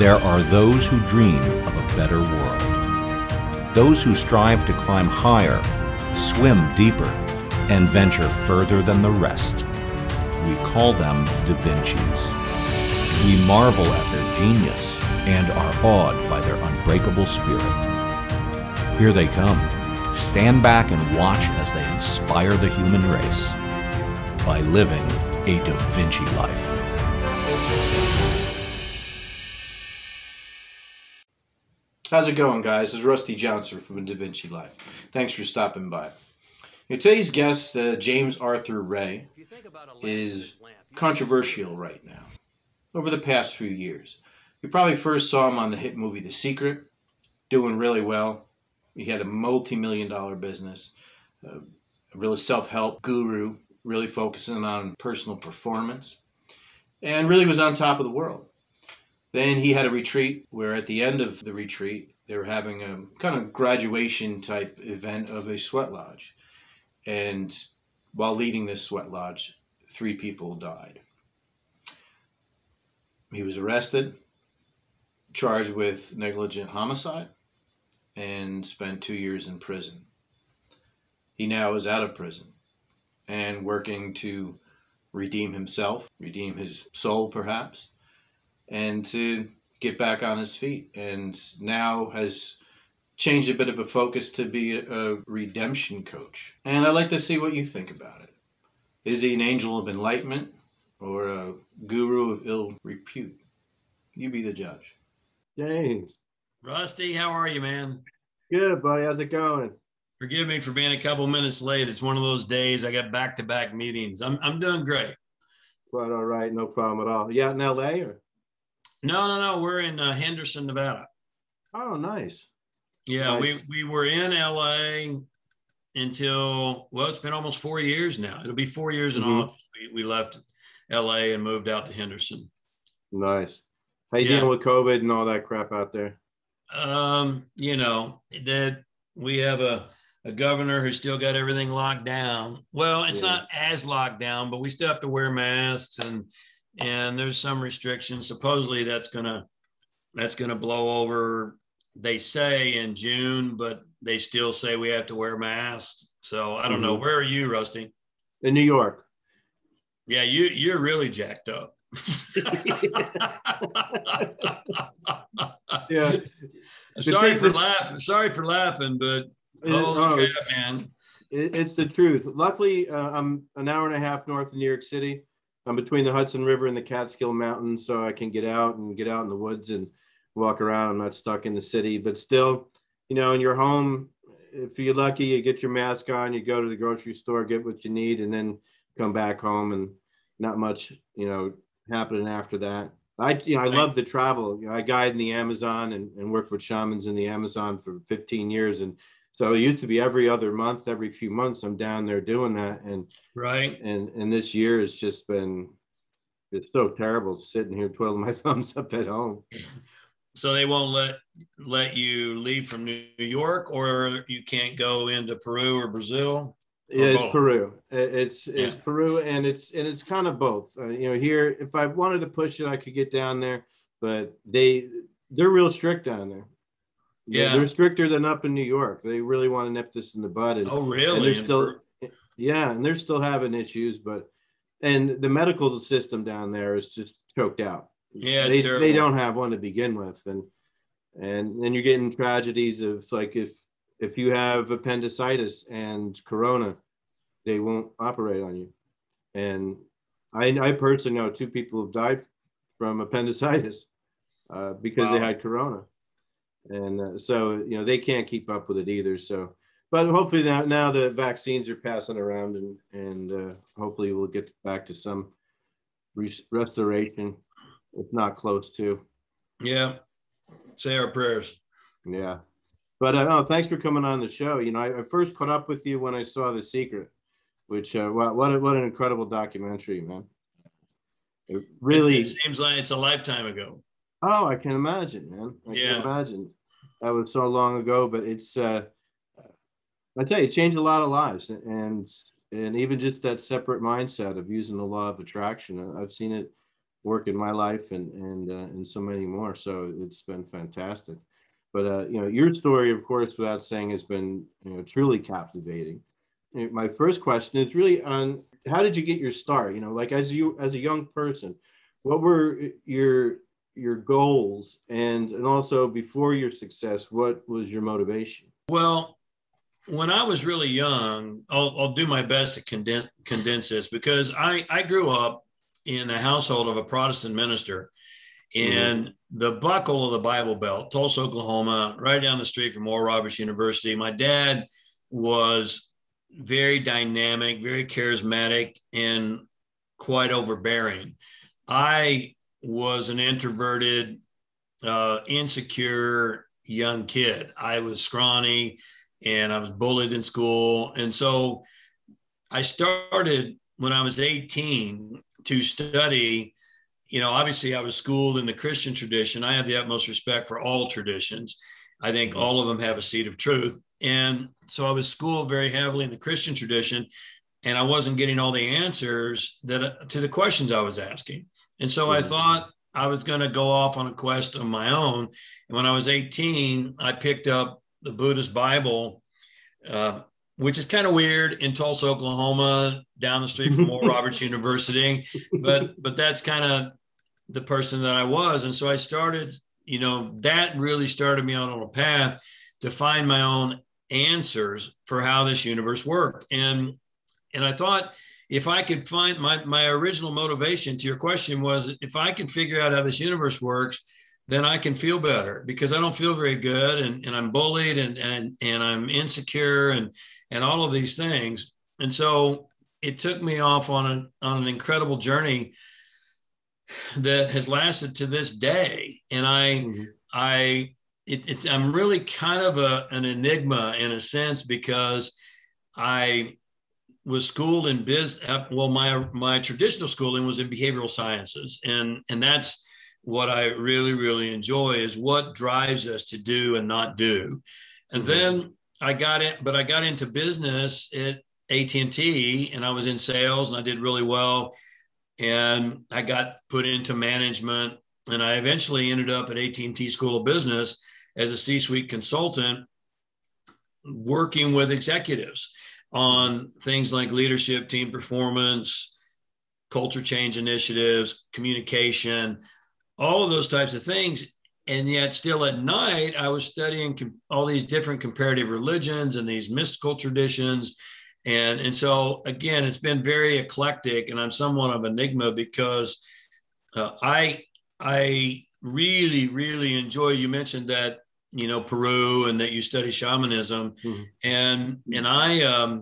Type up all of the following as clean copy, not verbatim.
There are those who dream of a better world, those who strive to climb higher, swim deeper, and venture further than the rest. We call them Da Vincis. We marvel at their genius and are awed by their unbreakable spirit. Here they come. Stand back and watch as they inspire the human race by living a DaVinci life. How's it going, guys? This is Rusty Johnson from DaVinci Life. Thanks for stopping by. Today's guest, James Arthur Ray, is controversial right now. Over the past few years, you probably first saw him on the hit movie The Secret, doing really well. He had a multi-million-dollar business, a real self-help guru, really focusing on personal performance, and really was on top of the world. Then he had a retreat where at the end of the retreat, they were having a kind of graduation type event of a sweat lodge. And while leading this sweat lodge, 3 people died. He was arrested, charged with negligent homicide, and spent 2 years in prison. He now is out of prison and working to redeem himself, redeem his soul perhaps, and to get back on his feet, and now has changed a bit of a focus to be a redemption coach. And I'd like to see what you think about it. Is he an angel of enlightenment or a guru of ill repute? You be the judge. James. Rusty, how are you, man? Good, buddy. How's it going? Forgive me for being a couple minutes late. It's one of those days. I got back-to-back meetings. I'm doing great. Quite all right. No problem at all. You out in L.A. or? No. We're in Henderson, Nevada. Oh, nice. Yeah, nice. We were in L.A. until, well, it's been almost 4 years now. It'll be 4 years in August. We left L.A. and moved out to Henderson. Nice. How you dealing with COVID and all that crap out there? You know, that we have a governor who's still got everything locked down. Well, it's not as locked down, but we still have to wear masks and there's some restrictions. Supposedly that's gonna blow over, they say, in June, but they still say we have to wear masks. So I don't know. Where are you, Rusty? In New York. Yeah, you're really jacked up. Yeah. Sorry for laughing, but holy cow, man. It's the truth. Luckily, I'm an hour and a half north of New York City. I'm between the Hudson River and the Catskill Mountains, so I can get out in the woods and walk around. I'm not stuck in the city, but still, you know, in your home, if you're lucky, you get your mask on, you go to the grocery store, get what you need, and then come back home, and not much, you know, happening after that. I love to travel. You know, I guide in the Amazon and work with shamans in the Amazon for 15 years. And so it used to be every other month, every few months, I'm down there doing that. And and this year has just been, it's so terrible sitting here twiddling my thumbs up at home. So they won't let you leave from New York, or you can't go into Peru or Brazil? Yeah, it's both. Peru. It's Peru, and it's kind of both. You know, here, if I wanted to push it, I could get down there, but they're real strict down there. Yeah, they're stricter than up in New York. They really want to nip this in the bud. And, oh, really? And they're still, yeah, and they're still having issues, and the medical system down there is just choked out. Yeah, it's terrible. They don't have one to begin with, and then you're getting tragedies of like if you have appendicitis and corona, they won't operate on you. And I personally know 2 people have died from appendicitis because they had corona. And so, you know, they can't keep up with it either. So, but hopefully now the vaccines are passing around and hopefully we'll get back to some restoration, if not close to. Yeah, say our prayers. Yeah. But no, thanks for coming on the show. You know, I first caught up with you when I saw The Secret, which what an incredible documentary, man. It really seems like it's a lifetime ago. Oh, I can imagine, man. I can imagine. That was so long ago, but it's I tell you, it changed a lot of lives, and even just that separate mindset of using the law of attraction. I've seen it work in my life and so many more. So it's been fantastic. But you know, your story, of course, without saying, has been truly captivating. My first question is really on how did you get your start? You know, like as a young person, what were your goals, and also before your success, what was your motivation? Well, when I was really young, I'll do my best to condense this, because I grew up in a household of a Protestant minister in the buckle of the Bible Belt, Tulsa, Oklahoma, right down the street from Oral Roberts University. My dad was very dynamic, very charismatic, and quite overbearing. I was an introverted, insecure young kid. I was scrawny and I was bullied in school. And so I started when I was 18 to study. You know, obviously I was schooled in the Christian tradition. I have the utmost respect for all traditions. I think all of them have a seed of truth. And so I was schooled very heavily in the Christian tradition, and I wasn't getting all the answers to the questions I was asking. And so I thought I was going to go off on a quest of my own. And when I was 18, I picked up the Buddhist Bible, which is kind of weird in Tulsa, Oklahoma, down the street from Oral Roberts University. But that's kind of the person that I was. And so I started, that really started me on a path to find my own answers for how this universe worked. And I thought, if I could find my original motivation to your question was, if I can figure out how this universe works, then I can feel better, because I don't feel very good, and I'm bullied and I'm insecure and all of these things. And so it took me off on an incredible journey that has lasted to this day. And I'm really kind of an enigma in a sense, because I was schooled in my traditional schooling was in behavioral sciences. And that's what I really, really enjoy, is what drives us to do and not do. And then I got into business at AT&T, and I was in sales and I did really well. And I got put into management, and I eventually ended up at AT&T School of Business as a C-suite consultant, working with executives on things like leadership, team performance, culture change initiatives, communication, all of those types of things. And yet still at night, I was studying all these different comparative religions and these mystical traditions. And so again, it's been very eclectic, and I'm somewhat of an enigma, because I really, really enjoy, you mentioned that, Peru, and that you study shamanism. And I,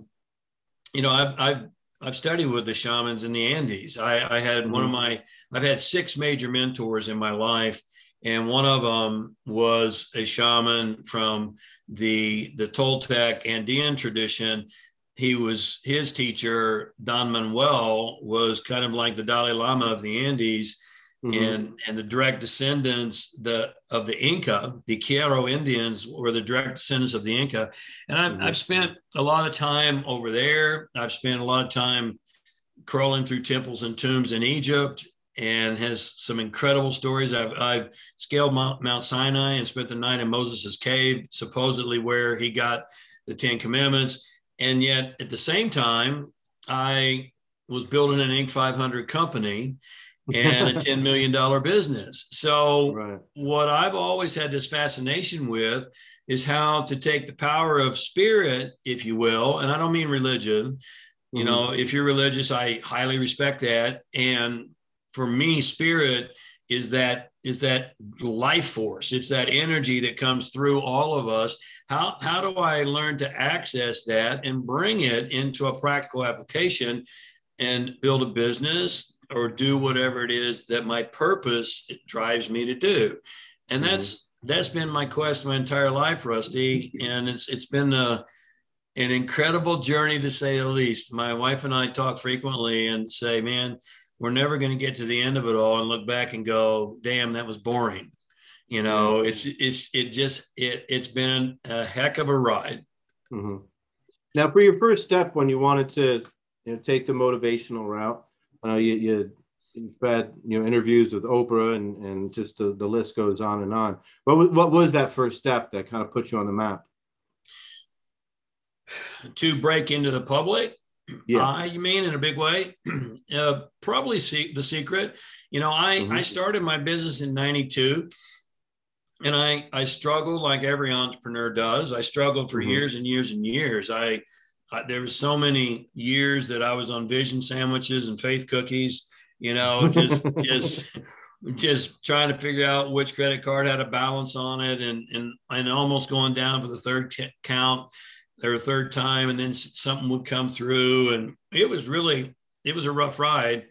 I've studied with the shamans in the Andes. I've had six major mentors in my life. And one of them was a shaman from the Toltec Andean tradition. His teacher, Don Manuel, was kind of like the Dalai Lama of the Andes. And the direct descendants of the Inca, the Quechua Indians, were the direct descendants of the Inca. And I've spent a lot of time over there. I've spent a lot of time crawling through temples and tombs in Egypt, and has some incredible stories. I've scaled Mount Sinai and spent the night in Moses's cave, supposedly where he got the Ten Commandments. And yet at the same time, I was building an Inc. 500 company and a $10 million business. So what I've always had this fascination with is how to take the power of spirit, if you will, and I don't mean religion. You know, if you're religious, I highly respect that. And for me, spirit is that life force. It's that energy that comes through all of us. How do I learn to access that and bring it into a practical application and build a business, or do whatever it is that my purpose drives me to do? And that's been my quest my entire life, Rusty. And it's been an incredible journey, to say the least. My wife and I talk frequently and say, man, we're never going to get to the end of it all and look back and go, damn, that was boring. You know, it's been a heck of a ride. Now, for your first step, when you wanted to take the motivational route, He's had, you know, interviews with Oprah, and just the list goes on and on. What was that first step that kind of put you on the map? To break into the public? Yeah. You mean in a big way? Probably The Secret. You know, I started my business in 92, and I struggled like every entrepreneur does. I struggled for years and years and years. There was so many years that I was on Vision sandwiches and faith cookies, you know, just trying to figure out which credit card had a balance on it, and almost going down for the third count. Their third time, and then something would come through, and it was a rough ride.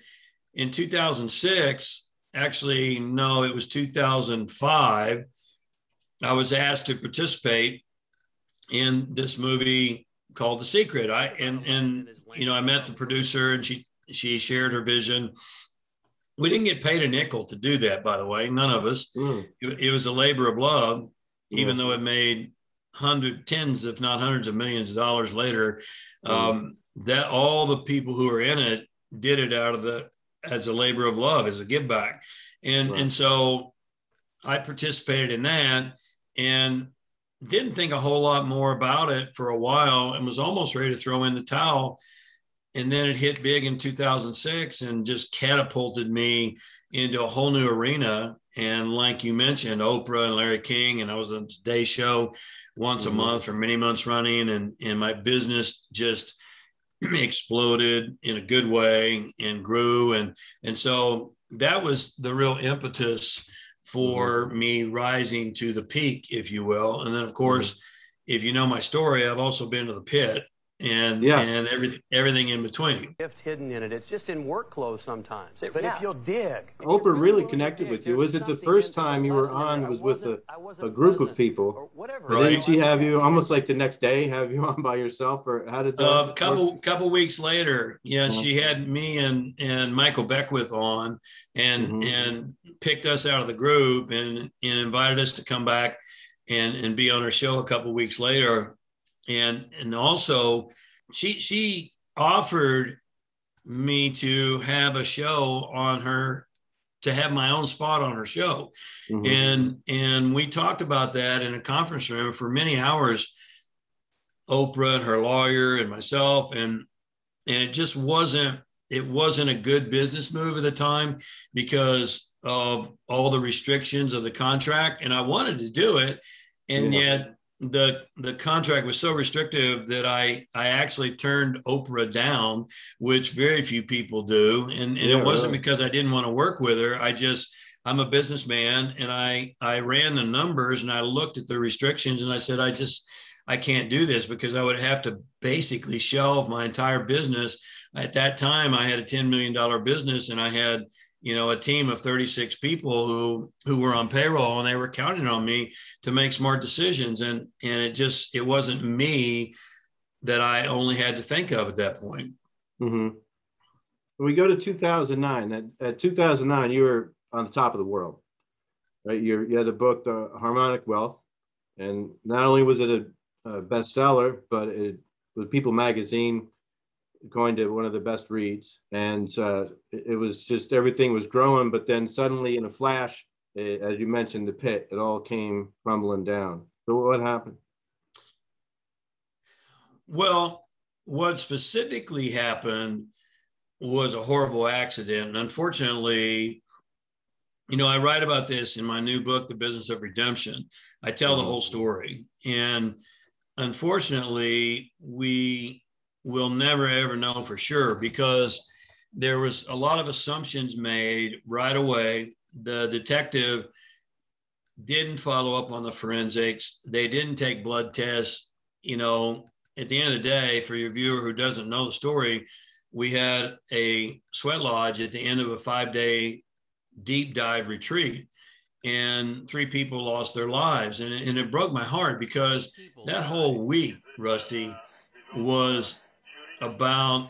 In 2006, actually, no, it was 2005, I was asked to participate in this movie called The Secret. And you know, I met the producer, and she shared her vision. We didn't get paid a nickel to do that, by the way, none of us. It was a labor of love, even though it made tens, if not hundreds of millions of dollars later. That all the people who were in it did it as a labor of love, as a give back. And so I participated in that and didn't think a whole lot more about it for a while, and was almost ready to throw in the towel. And then it hit big in 2006 and just catapulted me into a whole new arena. And like you mentioned, Oprah and Larry King, and I was on The Today Show once a month for many months running, and my business just exploded in a good way and grew. And so that was the real impetus for me rising to the peak, if you will. And then, of course, if you know my story, I've also been to the pit and everything in between. Gift hidden in it. It's just in work clothes sometimes. But if you'll dig. Oprah really connected with you. Was it the first time you were on was with a group of people? Whatever. Right. Didn't she have you almost like the next day have you on by yourself, or how did that work? Couple weeks later, yeah, she had me and Michael Beckwith on and picked us out of the group and invited us to come back and be on her show a couple weeks later. And also she offered me to have a show on her, to have my own spot on her show. And we talked about that in a conference room for many hours, Oprah and her lawyer and myself. And it just wasn't a good business move at the time because of all the restrictions of the contract. And I wanted to do it. And yet the contract was so restrictive that I actually turned Oprah down, which very few people do. And it wasn't because I didn't want to work with her. I'm a businessman, and I ran the numbers and I looked at the restrictions, and I said, I can't do this, because I would have to basically shelve my entire business. At that time, I had a $10 million business, and I had, you know, a team of 36 people who were on payroll, and they were counting on me to make smart decisions. And it wasn't me that I only had to think of at that point. We go to 2009. At 2009, you were on the top of the world, right? You had a book, The Harmonic Wealth. And not only was it a bestseller, but it was People Magazine, going to one of the best reads, and it was just, everything was growing. But then suddenly, in a flash, as you mentioned, the pit, it all came rumbling down. So what happened? Well, what specifically happened was a horrible accident. And unfortunately, you know, I write about this in my new book, The Business of Redemption. I tell the whole story. And unfortunately, we'll never, ever know for sure, because there was a lot of assumptions made right away. The detective didn't follow up on the forensics. They didn't take blood tests. You know, at the end of the day, for your viewer who doesn't know the story, we had a sweat lodge at the end of a 5-day deep dive retreat, and 3 people lost their lives. And it broke my heart, because that whole week, Rusty, was about,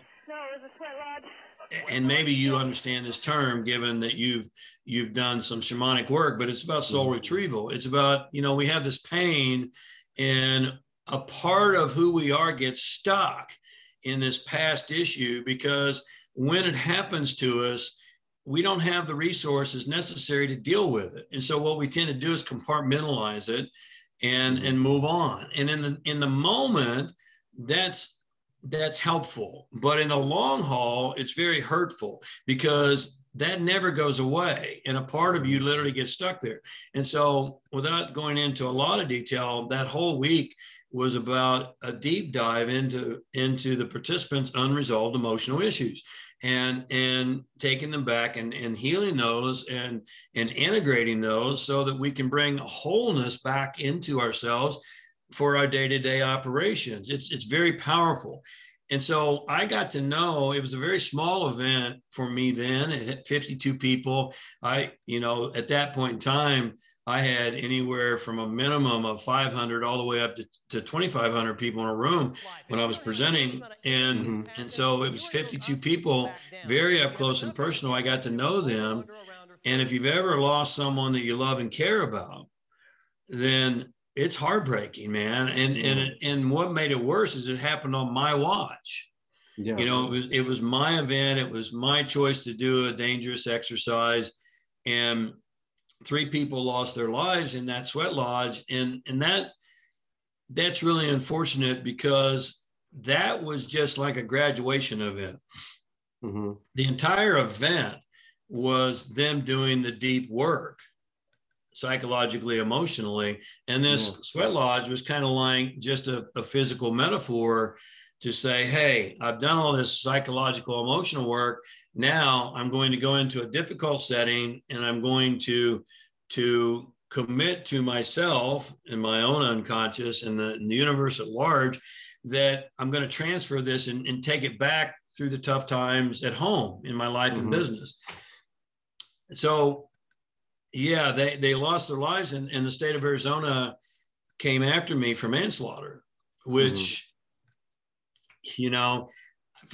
and maybe you understand this term, given that you've done some shamanic work, but it's about soul retrieval. It's about, you know, we have this pain, and a part of who we are gets stuck in this past issue, because when it happens to us, we don't have the resources necessary to deal with it. And so what we tend to do is compartmentalize it and move on. And in the moment, that's helpful. But in the long haul, it's very hurtful because that never goes away. And a part of you literally gets stuck there. And so without going into a lot of detail, that whole week was about a deep dive into the participants' unresolved emotional issues and taking them back and healing those and integrating those so that we can bring wholeness back into ourselves for our day-to-day operations. It's very powerful. And so I got to know, it was a very small event for me then. It had 52 people. At that point in time, I had anywhere from a minimum of 500 all the way up to 2,500 people in a room when I was presenting. And so it was 52 people, very up close and personal. I got to know them. And if you've ever lost someone that you love and care about, then it's heartbreaking, man. And what made it worse is it happened on my watch. Yeah. It was my event. It was my choice to do a dangerous exercise. And 3 people lost their lives in that sweat lodge. And that's really unfortunate because that was just like a graduation event. Mm-hmm. The entire event was them doing the deep work, psychologically, emotionally. And this sweat lodge was kind of like just a physical metaphor to say, hey, I've done all this psychological, emotional work. Now I'm going to go into a difficult setting and I'm going to commit to myself and my own unconscious and the universe at large that I'm going to transfer this and take it back through the tough times at home in my life and business. So yeah, they lost their lives, and the state of Arizona came after me for manslaughter, which,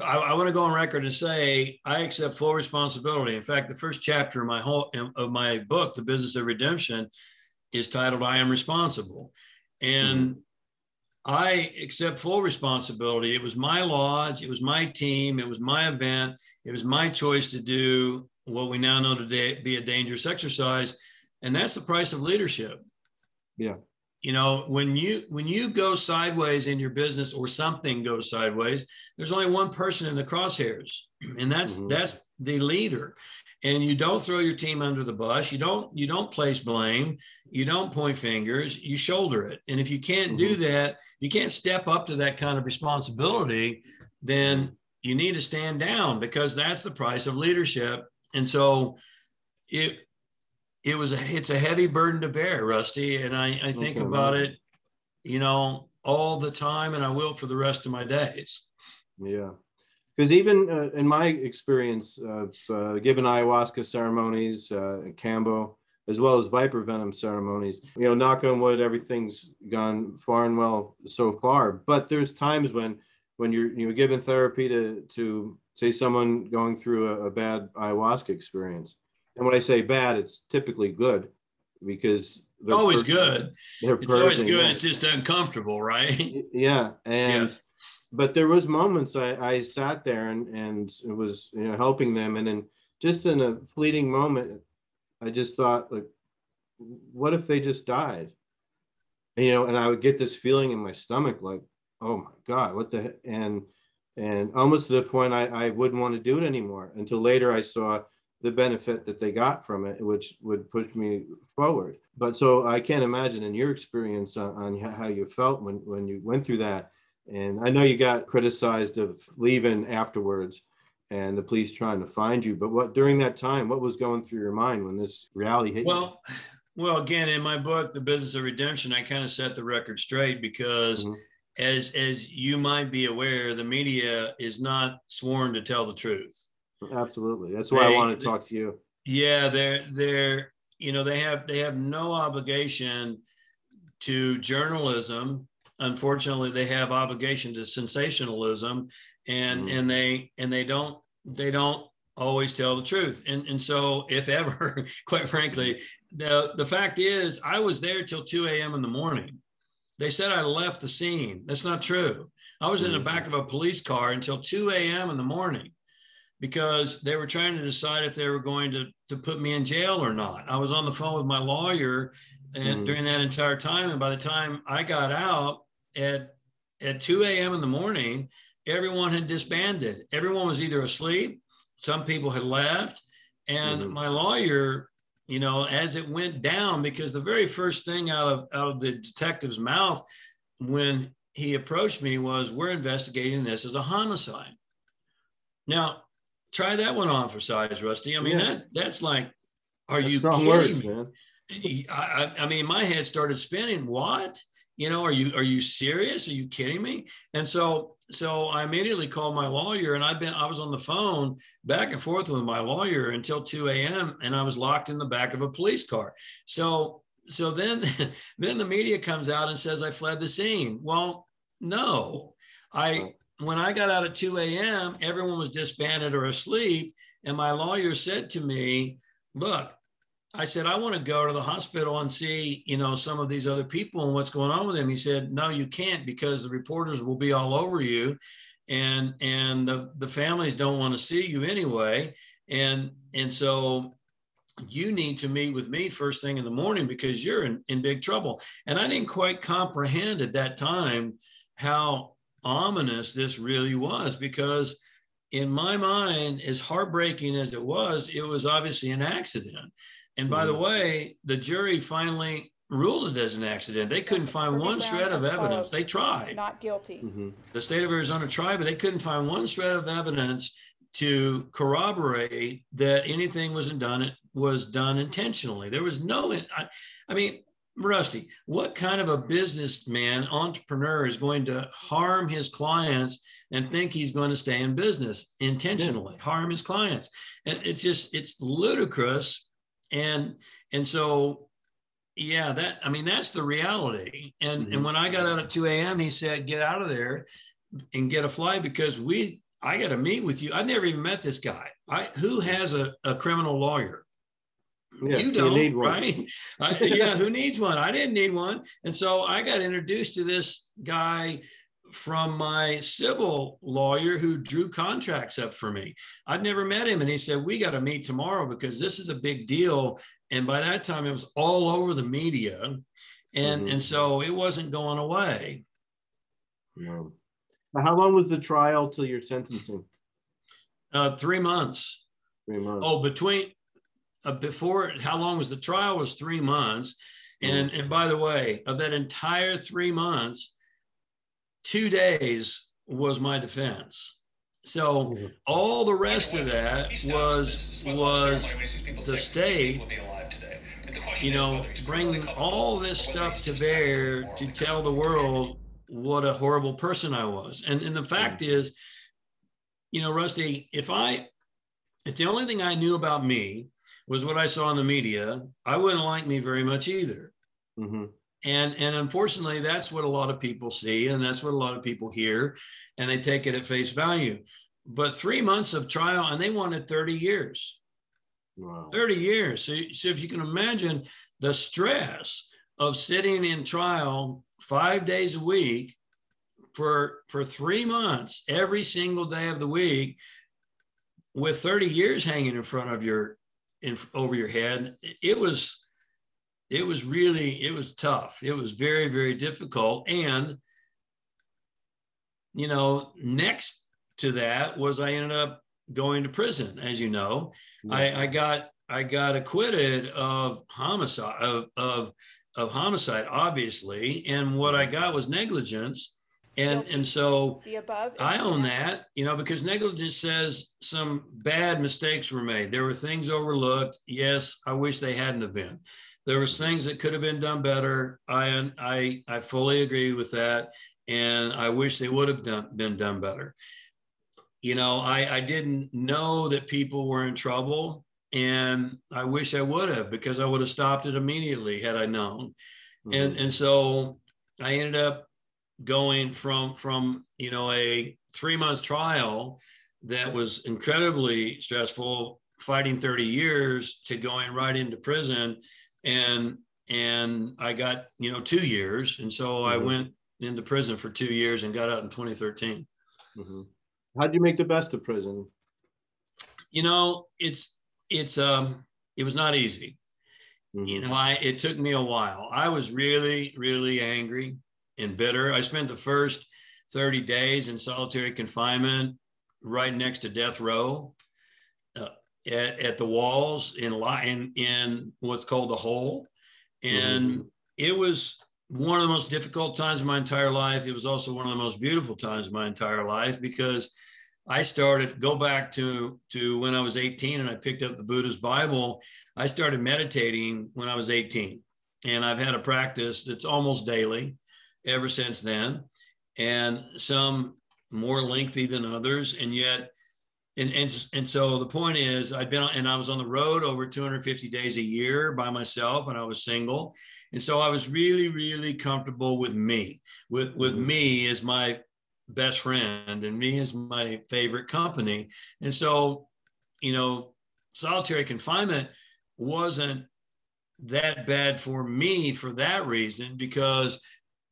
I want to go on record and say I accept full responsibility. In fact, the first chapter of my book, The Business of Redemption, is titled "I Am Responsible," and I accept full responsibility. It was my lodge, it was my team, it was my event, it was my choice to do what we now know today be a dangerous exercise. And that's the price of leadership. Yeah. When you go sideways in your business or something goes sideways, there's only one person in the crosshairs, and that's the leader. And you don't throw your team under the bus. You don't place blame. You don't point fingers, you shoulder it. And if you can't do that, you can't step up to that kind of responsibility, then you need to stand down because that's the price of leadership. And so it's a heavy burden to bear, Rusty. And I think about it, all the time, and I will for the rest of my days. Yeah. Because even in my experience of given ayahuasca ceremonies, cambo, as well as viper venom ceremonies, knock on wood, everything's gone far and well so far. But there's times when you're given therapy to say someone going through a bad ayahuasca experience. And when I say bad, it's typically good because they're always good. It's always good. It's just uncomfortable, right? Yeah. But there was moments I sat there and it was, helping them. And then just in a fleeting moment, I just thought, like, what if they just died? And I would get this feeling in my stomach, like, oh my God, what the heck? And almost to the point I wouldn't want to do it anymore until later I saw the benefit that they got from it, which would push me forward. But so I can't imagine in your experience on how you felt when you went through that. And I know you got criticized of leaving afterwards and the police trying to find you. But during that time, what was going through your mind when this reality hit you? Well, again, in my book, The Business of Redemption, I kind of set the record straight because as you might be aware, the media is not sworn to tell the truth. Absolutely. That's why I want to talk to you. Yeah, they have no obligation to journalism. Unfortunately, they have obligation to sensationalism, and they don't always tell the truth. And so, if ever, quite frankly, the fact is, I was there till 2 a.m. in the morning. They said I left the scene. That's not true. I was in the back of a police car until 2 a.m. in the morning. because they were trying to decide if they were going to put me in jail or not. I was on the phone with my lawyer and during that entire time. And by the time I got out at 2 a.m. in the morning, everyone had disbanded. Everyone was either asleep, some people had left. And my lawyer, you know, as it went down, because the very first thing out of the detective's mouth when he approached me was, "We're investigating this as a homicide." Now, try that one on for size, Rusty. I mean, that's like, are that's you kidding words, me? Man. I mean, my head started spinning. What? You know, are you serious? Are you kidding me? And so I immediately called my lawyer, and I was on the phone back and forth with my lawyer until 2 a.m. and I was locked in the back of a police car. So then the media comes out and says I fled the scene. Well, no, when I got out at 2 a.m., everyone was disbanded or asleep. And my lawyer said to me, "Look," I said, "I want to go to the hospital and see, you know, some of these other people and what's going on with them." He said, "No, you can't, because the reporters will be all over you, and the families don't want to see you anyway. And so you need to meet with me first thing in the morning, because you're in big trouble." And I didn't quite comprehend at that time how ominous this really was, because in my mind, as heartbreaking as it was obviously an accident. And by the way, the jury finally ruled it as an accident. They couldn't find one shred of evidence. They tried. Not guilty. The state of Arizona tried, but they couldn't find one shred of evidence to corroborate that anything was done intentionally. There was no, I mean, Rusty, what kind of a businessman, entrepreneur is going to harm his clients and think he's going to stay in business intentionally, harm his clients? And it's ludicrous. And so, yeah, that, I mean, that's the reality. And when I got out at 2 a.m., he said, "Get out of there and get a flight, because I got to meet with you." I'd never even met this guy. Who has a criminal lawyer? Yeah, you don't, you need one. Right? Who needs one? I didn't need one. And so I got introduced to this guy from my civil lawyer who drew contracts up for me. I'd never met him. And he said, "We got to meet tomorrow, because this is a big deal." And by that time it was all over the media. And so it wasn't going away. No. How long was the trial till your sentencing? 3 months. 3 months. Oh, before, how long was the trial? Was 3 months. And by the way, of that entire 3 months, 2 days was my defense. So all the rest of that was the state, you know, bringing all this stuff to bear to tell the world what a horrible person I was. And the fact is, you know, Rusty, if the only thing I knew about me was what I saw in the media, I wouldn't like me very much either. And unfortunately, that's what a lot of people see, and that's what a lot of people hear, and they take it at face value. But 3 months of trial, and they wanted 30 years. Wow. 30 years. So if you can imagine the stress of sitting in trial 5 days a week for 3 months, every single day of the week, with 30 years hanging in front of over your head, it was tough. It was very, very difficult. And, you know, next to that was I ended up going to prison, as you know. I got acquitted of homicide, of homicide, obviously. And what I got was negligence. And so I own that, you know, because negligence says some bad mistakes were made. There were things overlooked. Yes, I wish they hadn't have been. There was things that could have been done better. I fully agree with that. And I wish they would have been done better. You know, I didn't know that people were in trouble, and I wish I would have, because I would have stopped it immediately had I known. And so I ended up going from you know, a 3 month trial that was incredibly stressful, fighting 30 years, to going right into prison, and I got, you know, 2 years, and so I went into prison for 2 years and got out in 2013. How'd you make the best of prison? you know, it was not easy. Mm-hmm. You know, it took me a while. I was really, really angry and bitter. I spent the first 30 days in solitary confinement right next to death row at the walls in what's called the hole. And mm-hmm. it was one of the most difficult times of my entire life. It was also one of the most beautiful times of my entire life, because I started, go back to when I was 18 and I picked up the Buddhist Bible. I started meditating when I was 18, and I've had a practice that's almost daily ever since then, and some more lengthy than others. And yet, and so the point is, I was on the road over 250 days a year by myself, and I was single. And so I was really, really comfortable with me, with me as my best friend and me as my favorite company. And so, you know, solitary confinement wasn't that bad for me for that reason, because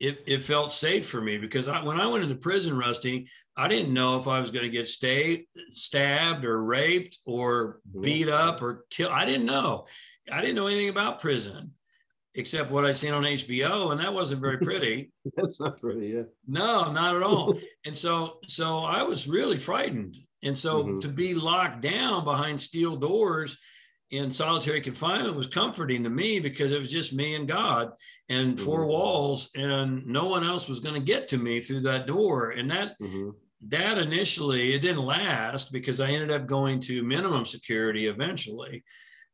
it felt safe for me. Because when I went into prison, Rusty, I didn't know if I was going to get stabbed or raped or beat up or killed. I didn't know. I didn't know anything about prison, except what I'd seen on HBO, and that wasn't very pretty. That's not pretty, yeah. No, not at all. And so I was really frightened. And so to be locked down behind steel doors in solitary confinement was comforting to me, because it was just me and God and four walls, and no one else was going to get to me through that door. And that initially, it didn't last, because I ended up going to minimum security eventually.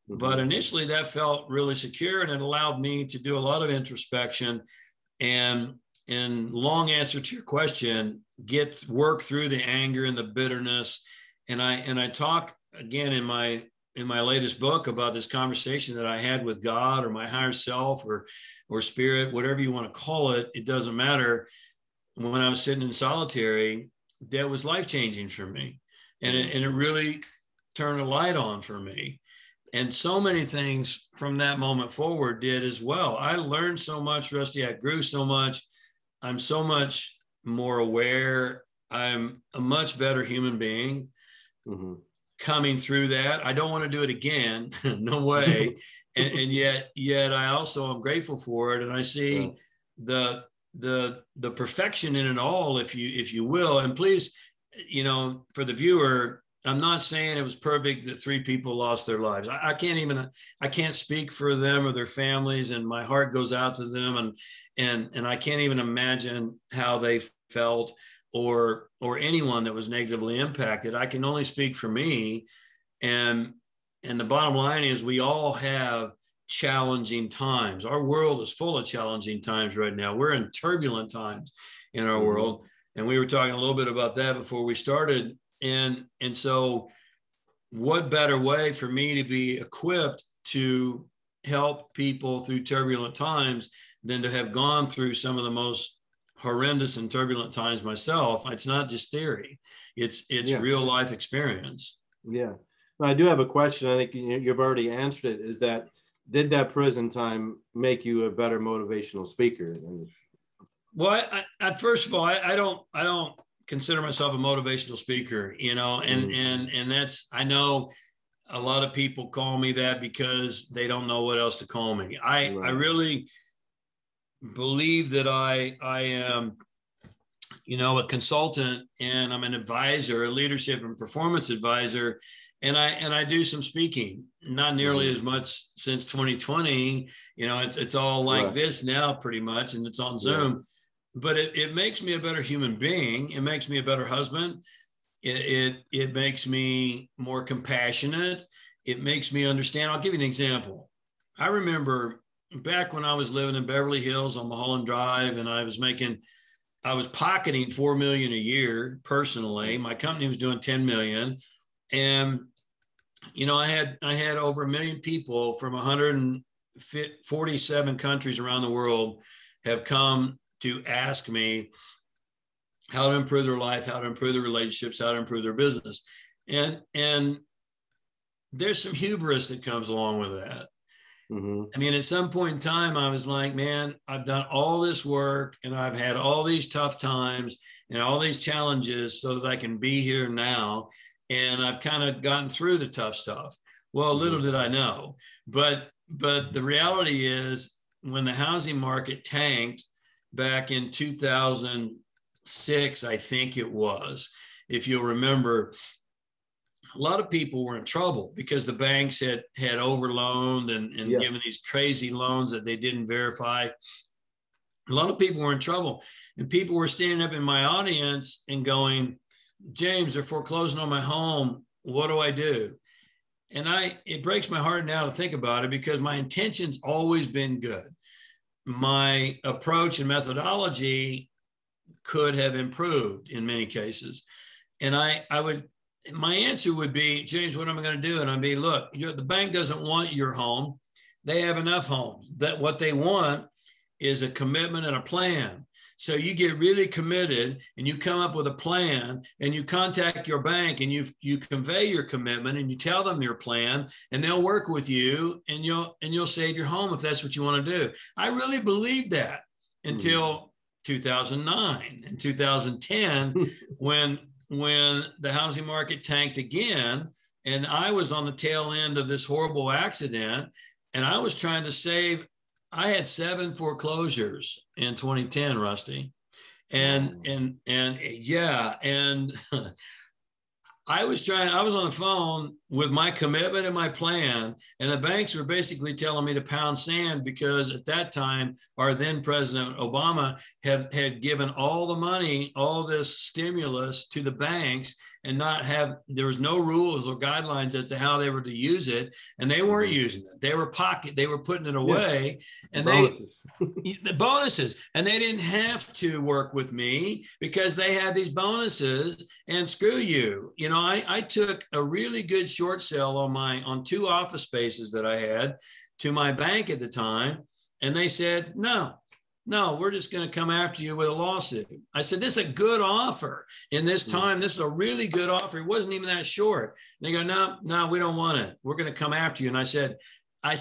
But initially that felt really secure, and it allowed me to do a lot of introspection and long answer to your question, work through the anger and the bitterness. And I talk again in my latest book about this conversation that I had with God, or my higher self, or spirit, whatever you want to call it, it doesn't matter. When I was sitting in solitary, that was life-changing for me. And it really turned a light on for me. And so many things from that moment forward did as well. I learned so much, Rusty. I grew so much. I'm so much more aware. I'm a much better human being coming through that. I don't want to do it again. No way. and yet I also am grateful for it. And I see the perfection in it all, if you will. And please, you know, for the viewer, I'm not saying it was perfect that 3 people lost their lives. I can't speak for them or their families, and my heart goes out to them, and I can't even imagine how they felt, or anyone that was negatively impacted. I can only speak for me. And the bottom line is, we all have challenging times. Our world is full of challenging times right now. We're in turbulent times in our world. And we were talking a little bit about that before we started. And so what better way for me to be equipped to help people through turbulent times than to have gone through some of the most horrendous and turbulent times myself? It's not just theory. It's real life experience. Yeah. Now, I do have a question. I think you've already answered it. Is that, did that prison time make you a better motivational speaker? Well, I first of all, I don't consider myself a motivational speaker, you know, and that's, I know a lot of people call me that because they don't know what else to call me. I really believe that I am, you know, a consultant, and I'm an advisor, a leadership and performance advisor. And I do some speaking, not nearly as much since 2020, you know, it's all like this now pretty much, and it's on Zoom. But it makes me a better human being. It makes me a better husband. It makes me more compassionate. It makes me understand. I'll give you an example. I remember back when I was living in Beverly Hills on Mulholland Drive, and I was pocketing $4 million a year personally. My company was doing $10 million. And, you know, I had over 1 million people from 147 countries around the world have come to ask me how to improve their life, how to improve their relationships, how to improve their business. And there's some hubris that comes along with that. I mean, at some point in time, I was like, man, I've done all this work, and I've had all these tough times and all these challenges so that I can be here now. and I've kind of gotten through the tough stuff. Well, little did I know, but the reality is when the housing market tanked back in 2006, I think it was, if you'll remember, a lot of people were in trouble because the banks had overloaned and yes, given these crazy loans that they didn't verify. A lot of people were in trouble, and people were standing up in my audience and going, James, they're foreclosing on my home. What do I do? And it breaks my heart now to think about it, because my intention's always been good. My approach and methodology could have improved in many cases. And my answer would be, James, what am I going to do? And I'd be, look, the bank doesn't want your home. They have enough homes. That what they want is a commitment and a plan. So you get really committed and you come up with a plan and you contact your bank and you convey your commitment and you tell them your plan, and they'll work with you and you'll save your home if that's what you want to do. I really believed that until 2009 and 2010 when the housing market tanked again, and I was on the tail end of this horrible accident, and I was trying to save. I had 7 foreclosures in 2010, Rusty. And I was on the phone with my commitment and my plan, and the banks were basically telling me to pound sand, because at that time, our then President Obama had given all the money, all this stimulus to the banks, and there was no rules or guidelines as to how they were to use it. And they weren't using it. They were putting it away. Yeah. And the bonuses. And they didn't have to work with me because they had these bonuses, and screw you. You know, I took a really good short sale on 2 office spaces that I had to my bank at the time. And they said, no, we're just going to come after you with a lawsuit. I said, this is a good offer in this time. This is a really good offer. It wasn't even that short. And they go, no, we don't want it. We're going to come after you. And I said, I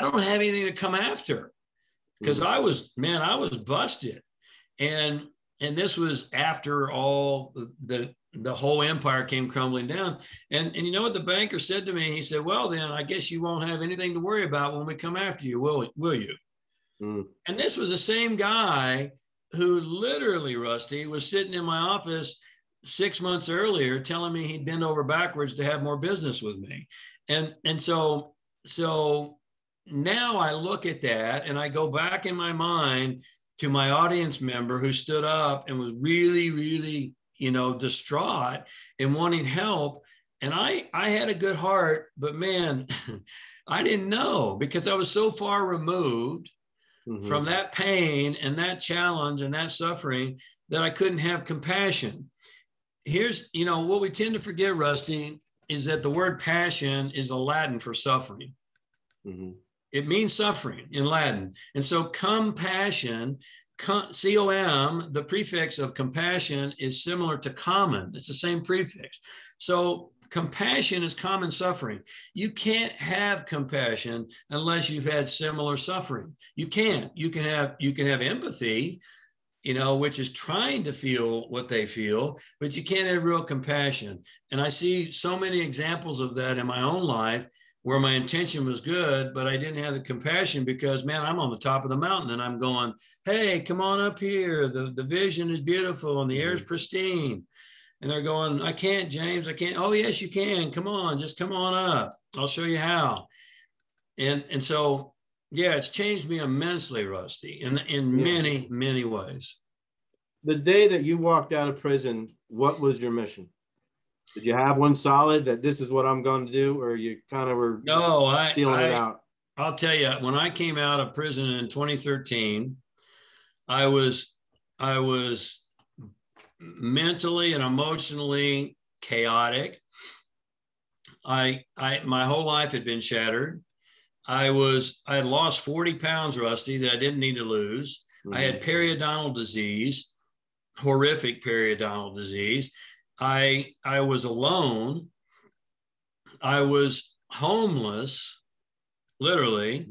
don't have anything to come after, because I was busted. And this was after all the whole empire came crumbling down. And you know what the banker said to me? He said, well, then I guess you won't have anything to worry about when we come after you, will you? And this was the same guy who literally, Rusty, was sitting in my office 6 months earlier telling me he'd bend over backwards to have more business with me. And so now I look at that and I go back in my mind to my audience member who stood up and was really, really, distraught and wanting help. And I had a good heart, but man, I didn't know, because I was so far removed from that pain and that challenge and that suffering that I couldn't have compassion. Here's, what we tend to forget, Rusty, is that the word passion is a Latin for suffering. It means suffering in Latin. And so compassion, C-O-M, the prefix of compassion is similar to common. It's the same prefix. So compassion is common suffering. You can't have compassion unless you've had similar suffering. You can't. You can have empathy, which is trying to feel what they feel, but you can't have real compassion. And I see so many examples of that in my own life, where my intention was good, but I didn't have the compassion because, man, I'm on the top of the mountain and I'm going, hey, come on up here. The vision is beautiful and the air's pristine. And they're going, I can't, James, I can't. Oh, yes, you can. Come on, just come on up. I'll show you how. And so, yeah, it's changed me immensely, Rusty, in many, many ways. The day that you walked out of prison, what was your mission? Did you have one solid that this is what I'm going to do, or you kind of were feeling it out? I'll tell you, when I came out of prison in 2013, I was mentally and emotionally chaotic. My whole life had been shattered. I had lost 40 pounds, Rusty, that I didn't need to lose. I had periodontal disease, horrific periodontal disease. I was alone. I was homeless, literally,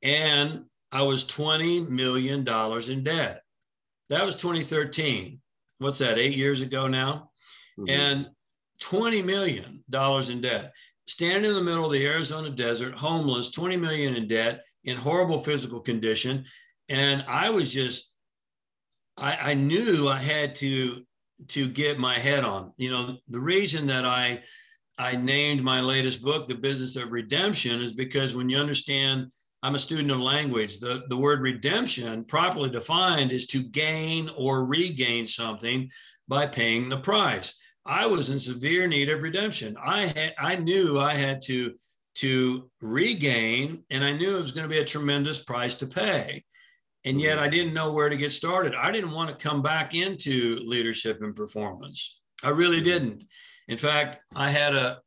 and I was $20 million in debt. That was 2013. What's that, 8 years ago now? And $20 million in debt, standing in the middle of the Arizona desert, homeless, $20 million in debt, in horrible physical condition. And I was just, I knew I had to get my head on. You know, the reason that I named my latest book, The Business of Redemption, is because when you understand, I'm a student of language. The word redemption, properly defined, is to gain or regain something by paying the price. I was in severe need of redemption. I knew I had to regain, and I knew it was going to be a tremendous price to pay. And yet I didn't know where to get started. I didn't want to come back into leadership and performance. I really didn't. In fact, I had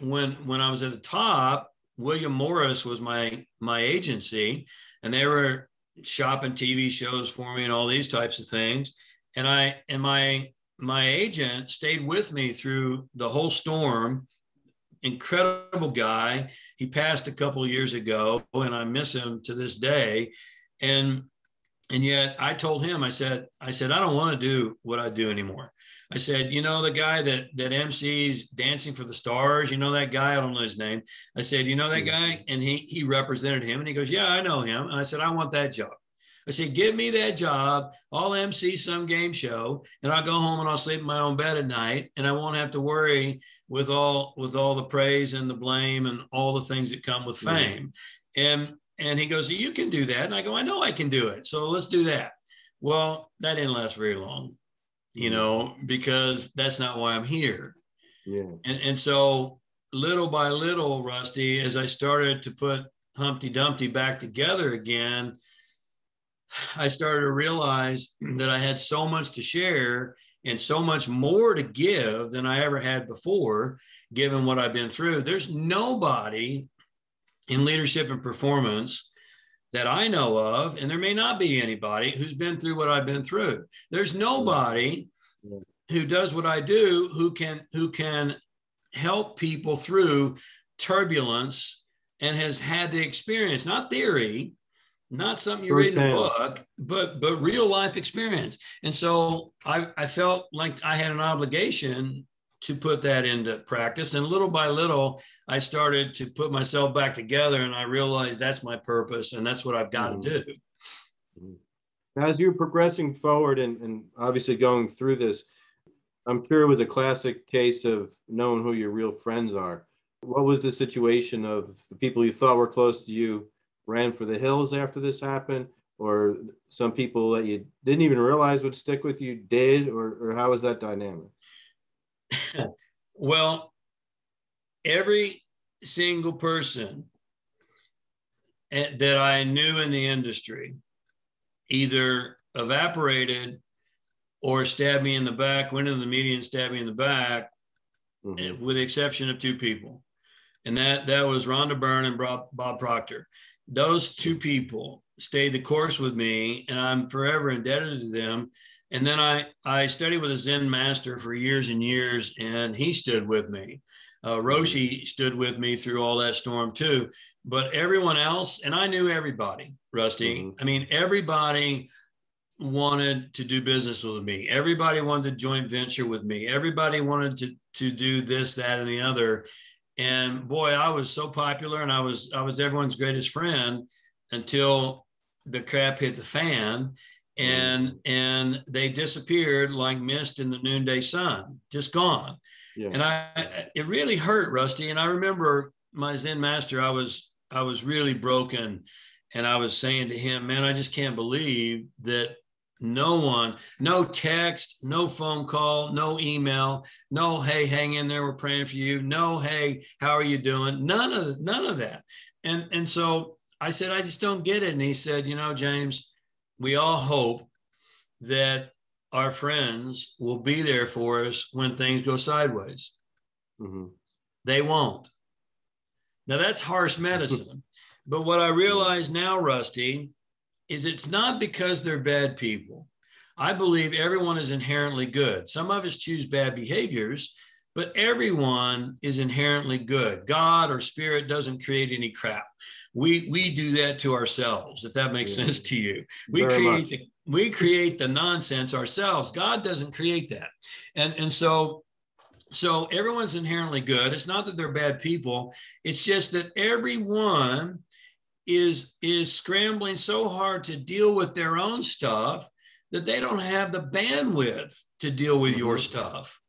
when I was at the top, William Morris was my agency, and they were shopping TV shows for me and all these types of things. And my agent stayed with me through the whole storm. Incredible guy. He passed a couple of years ago, and I miss him to this day. And yet I told him, I said, I don't want to do what I do anymore. I said, you know, the guy that MCs Dancing for the Stars, you know, that guy, I don't know his name. I said, you know, that guy, and he represented him, and he goes, yeah, I know him. And I said, I want that job. I said, give me that job. I'll MC some game show, and I'll go home and I'll sleep in my own bed at night. And I won't have to worry with all the praise and the blame and all the things that come with fame. And he goes, you can do that. And I go, I know I can do it. So let's do that. Well, that didn't last very long, you know, because that's not why I'm here. Yeah. And so little by little, Rusty, as I started to put Humpty Dumpty back together again, I started to realize that I had so much to share and so much more to give than I ever had before, given what I've been through. There's nobody in leadership and performance that I know of, and there may not be anybody who's been through what I've been through. There's nobody who does what I do who can help people through turbulence and has had the experience, not theory, not something you read in a book, but real life experience. And so I felt like I had an obligation to put that into practice. And little by little, I started to put myself back together, and I realized that's my purpose and that's what I've got to do. As you're progressing forward and obviously going through this, I'm sure it was a classic case of knowing who your real friends are. What was the situation of the people you thought were close to you ran for the hills after this happened, or some people that you didn't even realize would stick with you did, or how was that dynamic? Well, every single person that I knew in the industry either evaporated or stabbed me in the back, went into the media and stabbed me in the back, with the exception of two people. And that was Rhonda Byrne and Bob Proctor. Those two people stayed the course with me, and I'm forever indebted to them. And then I studied with a Zen master for years and years, and he stood with me. Roshi stood with me through all that storm too. But everyone else, and I knew everybody, Rusty. I mean, everybody wanted to do business with me. Everybody wanted to joint venture with me. Everybody wanted to do this, that, and the other. And boy, I was so popular, and I was everyone's greatest friend until the crap hit the fan. And they disappeared like mist in the noonday sun, just gone. Yeah. And it really hurt, Rusty. And I remember my Zen master, I was really broken, and I was saying to him, man, I just can't believe that no one, no text, no phone call, no email, no, hey, hang in there, we're praying for you. No, hey, how are you doing? None of that. And so I said, I just don't get it. And he said, you know, James, we all hope that our friends will be there for us when things go sideways. They won't. Now, that's harsh medicine. But what I realize now, Rusty, is it's not because they're bad people. I believe everyone is inherently good. Some of us choose bad behaviors, but everyone is inherently good. God or spirit doesn't create any crap. We do that to ourselves, if that makes sense to you. We create the nonsense ourselves. God doesn't create that. And so So everyone's inherently good. It's not that they're bad people. It's just that everyone is scrambling so hard to deal with their own stuff that they don't have the bandwidth to deal with your stuff.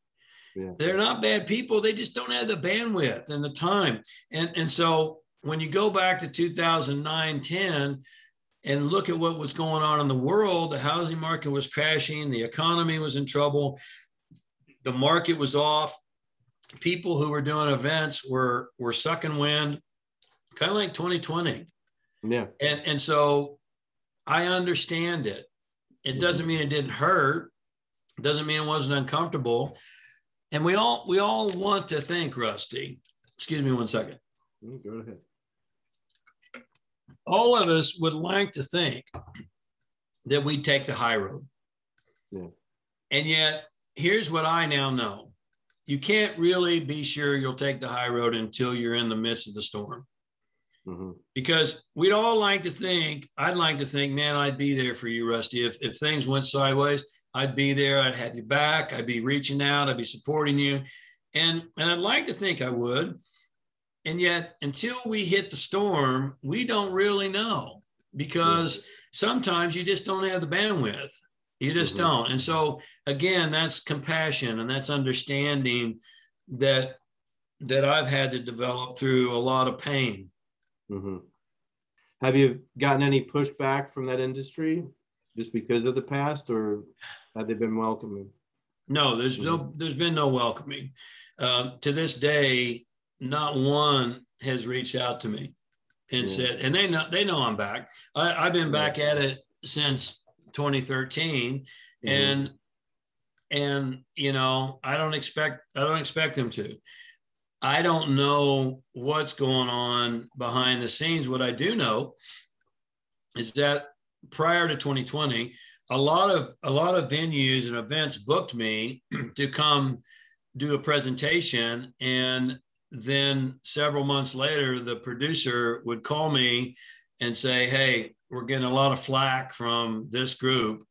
Yeah. They're not bad people. They just don't have the bandwidth and the time. And so when you go back to 2009, 10, and look at what was going on in the world, the housing market was crashing, the economy was in trouble, the market was off, people who were doing events were sucking wind, kind of like 2020. Yeah. And so I understand it. It doesn't mean it didn't hurt. It doesn't mean it wasn't uncomfortable. And we all want to think, Rusty. Excuse me one second. Go ahead. All of us would like to think that we take the high road. Yeah. And yet, here's what I now know. You can't really be sure you'll take the high road until you're in the midst of the storm. Mm-hmm. Because we'd all like to think, I'd like to think, man, I'd be there for you, Rusty. If things went sideways, I'd be there. I'd have your back. I'd be reaching out. I'd be supporting you. And I'd like to think I would. And yet, until we hit the storm, we don't really know, because sometimes you just don't have the bandwidth. You just mm-hmm. don't. And so, again, that's compassion and that's understanding that I've had to develop through a lot of pain. Mm-hmm. Have you gotten any pushback from that industry just because of the past, or have they been welcoming? No, there's been no welcoming. To this day, not one has reached out to me and said, and they know I'm back. I've been back at it since 2013, and you know, I don't expect them to. I don't know what's going on behind the scenes. What I do know is that prior to 2020, a lot of venues and events booked me to come do a presentation. And then several months later, the producer would call me and say, hey, we're getting a lot of flack from this group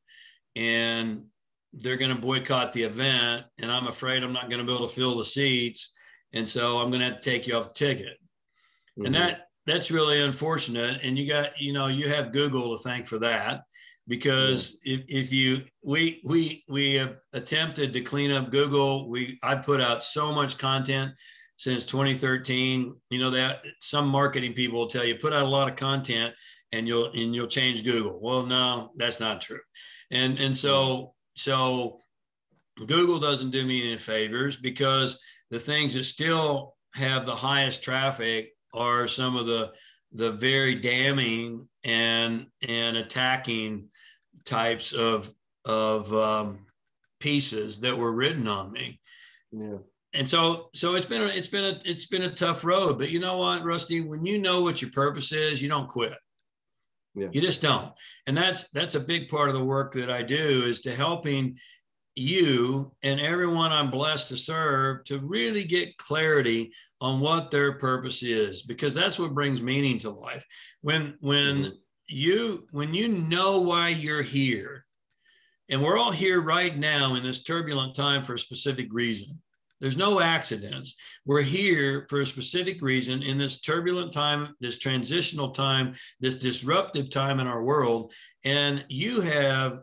and they're going to boycott the event. And I'm afraid I'm not going to be able to fill the seats. And so I'm going to have to take you off the ticket. Mm-hmm. And that's really unfortunate. And you have Google to thank for that, because we have attempted to clean up Google. I put out so much content since 2013. You know, that some marketing people will tell you, put out a lot of content and you'll change Google. Well, no, that's not true. And so Google doesn't do me any favors, because the things that still have the highest traffic are some of the very damning and attacking types of pieces that were written on me. Yeah. And so it's been a tough road. But you know what, Rusty, when you know what your purpose is, you don't quit. Yeah. You just don't. And that's a big part of the work that I do, is to helping you and everyone I'm blessed to serve to really get clarity on what their purpose is, because that's what brings meaning to life. When you know why you're here, and we're all here right now in this turbulent time for a specific reason. There's no accidents. We're here for a specific reason in this turbulent time, this transitional time, this disruptive time in our world. And you have a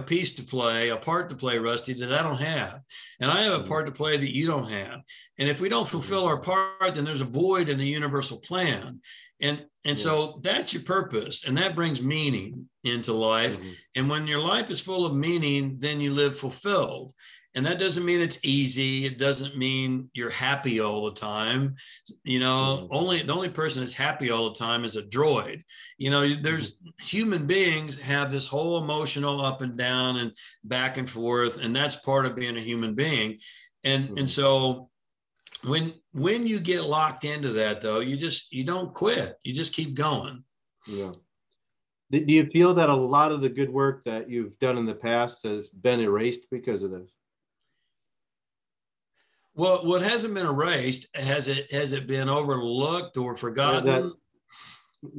piece to play, a part to play, Rusty, that I don't have. And I have a part to play that you don't have. And if we don't fulfill our part, then there's a void in the universal plan. And so that's your purpose. And that brings meaning into life. Mm-hmm. And when your life is full of meaning, then you live fulfilled. And that doesn't mean it's easy. It doesn't mean you're happy all the time. You know, the only person that's happy all the time is a droid. You know, there's human beings have this whole emotional up and down and back and forth. And that's part of being a human being. And so when you get locked into that, though, you don't quit. You just keep going. Yeah. Do you feel that a lot of the good work that you've done in the past has been erased because of this? Well, what hasn't been erased, has it been overlooked or forgotten?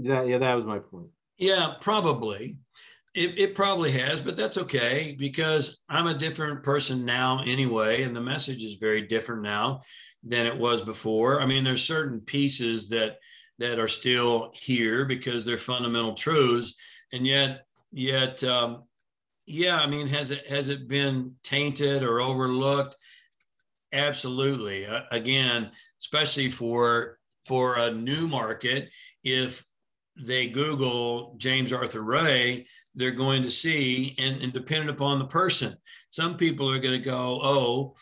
That was my point. Yeah, probably. It probably has, but that's okay, because I'm a different person now anyway, and the message is very different now than it was before. I mean, there's certain pieces that are still here because they're fundamental truths, and yet, I mean, has it been tainted or overlooked? Absolutely. Again, especially for a new market, if they Google James Arthur Ray, they're going to see, and dependent upon the person, some people are going to go, oh,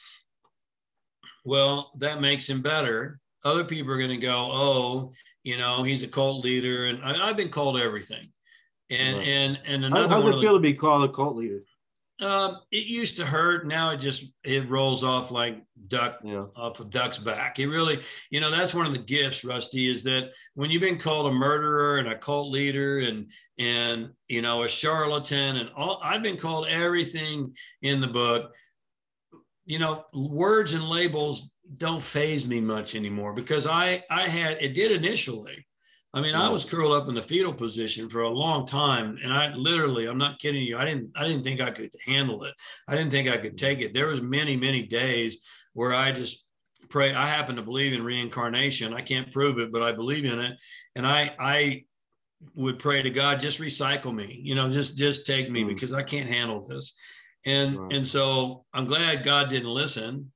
well, that makes him better. Other people are going to go, oh, you know, he's a cult leader. And I've been called everything. And right. and another how does it feel to be called a cult leader? It used to hurt. Now it rolls off like off a duck's back. It really, you know, that's one of the gifts, Rusty, is that when you've been called a murderer and a cult leader and you know, a charlatan and all, I've been called everything in the book. You know, words and labels don't faze me much anymore because it did initially. I mean, I was curled up in the fetal position for a long time, and I literally, I'm not kidding you, I didn't think I could handle it. I didn't think I could take it. There was many, many days where I just prayed. I happen to believe in reincarnation. I can't prove it, but I believe in it. And I would pray to God, just recycle me, you know, just take me because I can't handle this. And so I'm glad God didn't listen,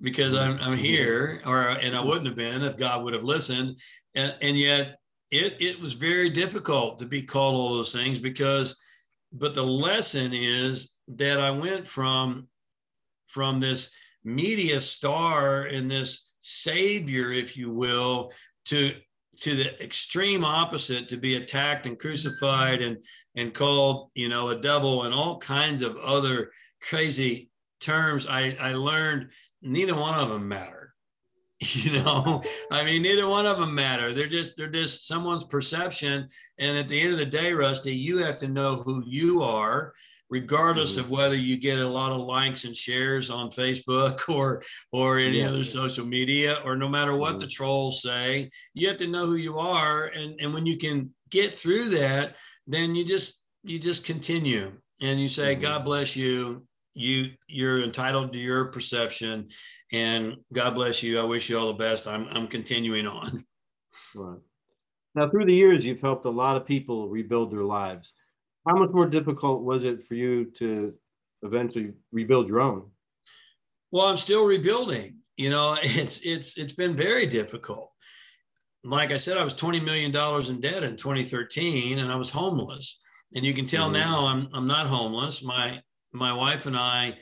because I'm here, and I wouldn't have been if God would have listened. And yet, It was very difficult to be called all those things but the lesson is that I went from this media star and this savior, if you will, to the extreme opposite, to be attacked and crucified and called, you know, a devil and all kinds of other crazy terms. I learned neither one of them mattered. You know, I mean, neither one of them matter. They're just someone's perception. And at the end of the day, Rusty, you have to know who you are, regardless of whether you get a lot of likes and shares on Facebook or any other social media, or no matter what the trolls say, you have to know who you are. And when you can get through that, then you just continue and you say, God bless you. You're entitled to your perception, and God bless you. I wish you all the best. I'm continuing on. Right. Now, through the years, you've helped a lot of people rebuild their lives. How much more difficult was it for you to eventually rebuild your own? Well, I'm still rebuilding. You know, it's been very difficult. Like I said, I was $20 million in debt in 2013, and I was homeless. And you can tell now I'm not homeless. My wife and I,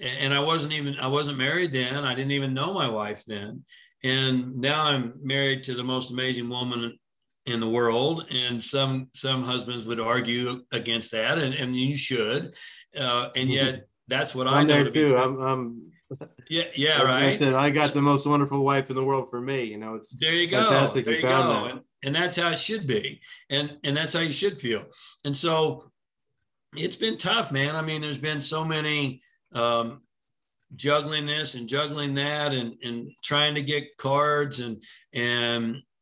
and I wasn't married then. I didn't even know my wife then. And now I'm married to the most amazing woman in the world. And some husbands would argue against that. And you should. And yet that's what I know too. Yeah. Right. I got the most wonderful wife in the world for me. You know, it's there you go. Fantastic. There you found go. That. And that's how it should be. And that's how you should feel. And so, it's been tough, man. I mean, there's been so many juggling this and juggling that and trying to get cards and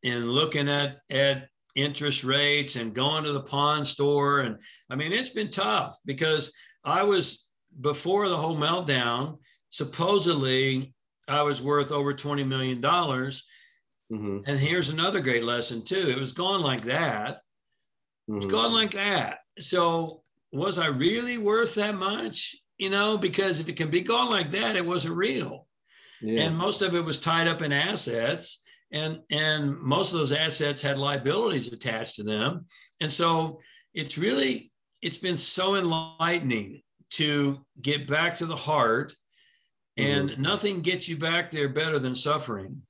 looking at interest rates and going to the pawn store. And I mean, it's been tough because I was, before the whole meltdown, supposedly I was worth over $20 million. And here's another great lesson too. It was gone like that. It's gone like that. So was I really worth that much? You know, because if it can be gone like that, it wasn't real. Yeah. And most of it was tied up in assets, and most of those assets had liabilities attached to them. And so it's been so enlightening to get back to the heart, and nothing gets you back there better than suffering.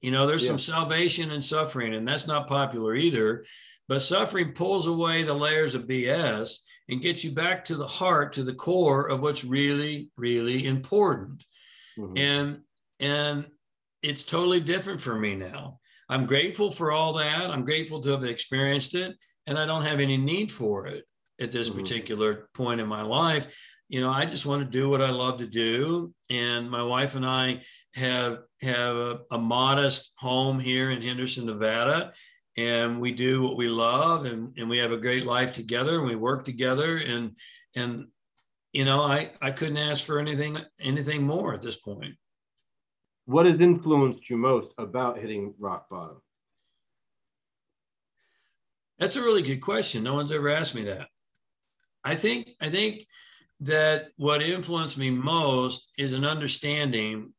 You know, there's some salvation in suffering, and that's not popular either, but suffering pulls away the layers of BS and gets you back to the heart, to the core of what's really, really important. And it's totally different for me now. I'm grateful for all that. I'm grateful to have experienced it, and I don't have any need for it at this particular point in my life. You know, I just want to do what I love to do. And my wife and I have a modest home here in Henderson, Nevada. and we do what we love, and we have a great life together, and we work together, and you know, I couldn't ask for anything more at this point. What has influenced you most about hitting rock bottom? That's a really good question. No one's ever asked me that. I think that what influenced me most is an understanding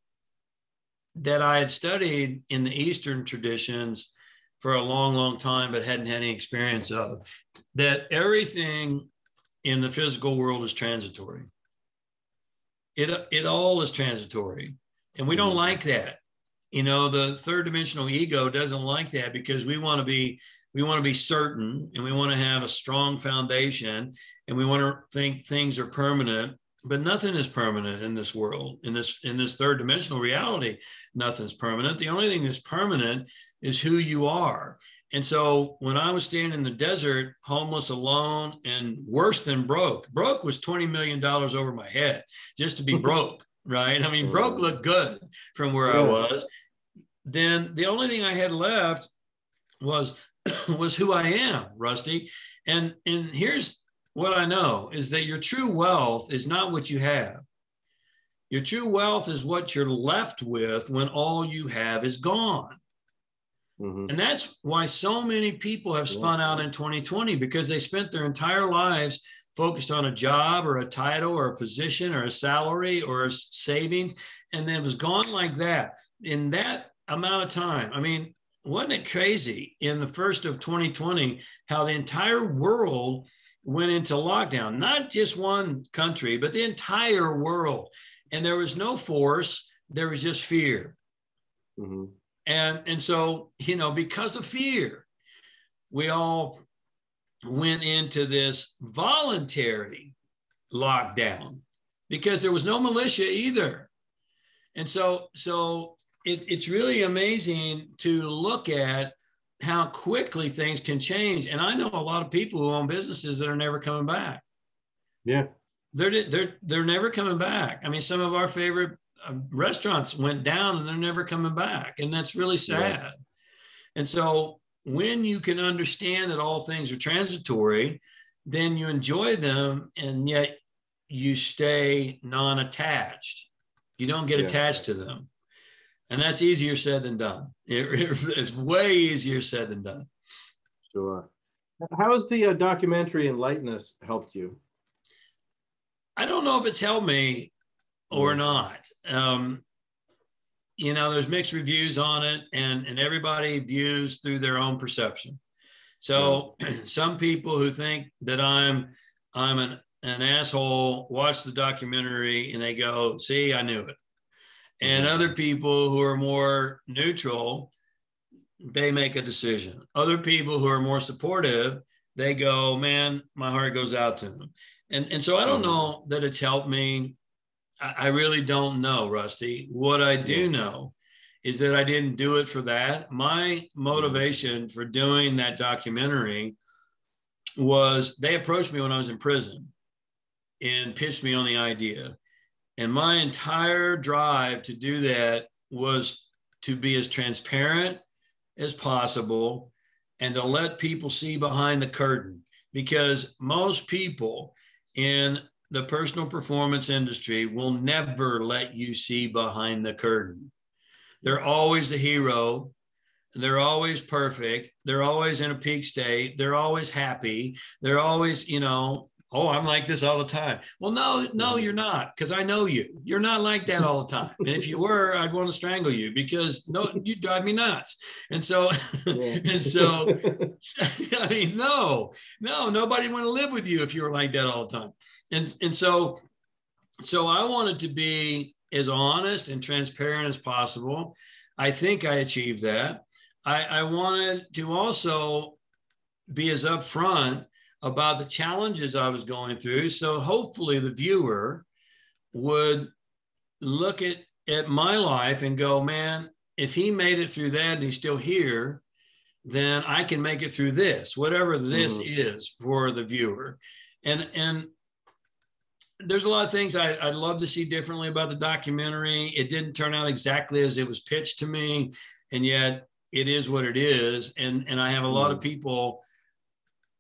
that I had studied in the Eastern traditions for a long, long time, but hadn't had any experience of, that everything in the physical world is transitory. It all is transitory. And we don't like that. You know, the third dimensional ego doesn't like that, because we want to be certain, and we want to have a strong foundation, and we want to think things are permanent, but nothing is permanent in this world. In this third dimensional reality, nothing's permanent. The only thing that's permanent is who you are. And so when I was standing in the desert, homeless, alone, and worse than broke was $20 million over my head just to be broke. Right? I mean, broke looked good from where I was. Then the only thing I had left was who I am, Rusty. And here's what I know, is that your true wealth is not what you have. Your true wealth is what you're left with when all you have is gone. Mm-hmm. And that's why so many people have spun out in 2020, because they spent their entire lives focused on a job or a title or a position or a salary or a savings. And then it was gone like that in that amount of time. I mean, wasn't it crazy in the first of 2020, how the entire world went into lockdown, not just one country, but the entire world. And there was no force. There was just fear. Mm-hmm. And so, you know, because of fear, we all went into this voluntary lockdown, because there was no militia either. And so it's really amazing to look at how quickly things can change. And I know a lot of people who own businesses that are never coming back. Yeah. They're never coming back. I mean, some of our favorite restaurants went down and they're never coming back. And that's really sad. Yeah. And so when you can understand that all things are transitory, then you enjoy them, and yet you stay non-attached. You don't get attached to them. And that's easier said than done. It's way easier said than done. Sure. How has the documentary Enlighten Us helped you? I don't know if it's helped me or not. You know, there's mixed reviews on it, and everybody views through their own perception. So some people who think that I'm an asshole watch the documentary and they go, see, I knew it. And other people who are more neutral, they make a decision. Other people who are more supportive, they go, man, my heart goes out to them. And so I don't know that it's helped me. I really don't know, Rusty. What I do know is that I didn't do it for that. My motivation for doing that documentary was they approached me when I was in prison and pitched me on the idea. And my entire drive to do that was to be as transparent as possible and to let people see behind the curtain, because most people in the personal performance industry will never let you see behind the curtain. They're always the hero. They're always perfect. They're always in a peak state. They're always happy. They're always, you know, oh, I'm like this all the time. Well, no, you're not, because I know you. You're not like that all the time. And if you were, I'd want to strangle you, because no, you drive me nuts. And so, I mean, no, nobody would want to live with you if you were like that all the time. And so I wanted to be as honest and transparent as possible. I think I achieved that. I wanted to also be as upfront about the challenges I was going through. So hopefully the viewer would look at my life and go, man, if he made it through that and he's still here, then I can make it through this, whatever this is for the viewer. And there's a lot of things I'd love to see differently about the documentary. It didn't turn out exactly as it was pitched to me. And yet, it is what it is. And I have a lot of people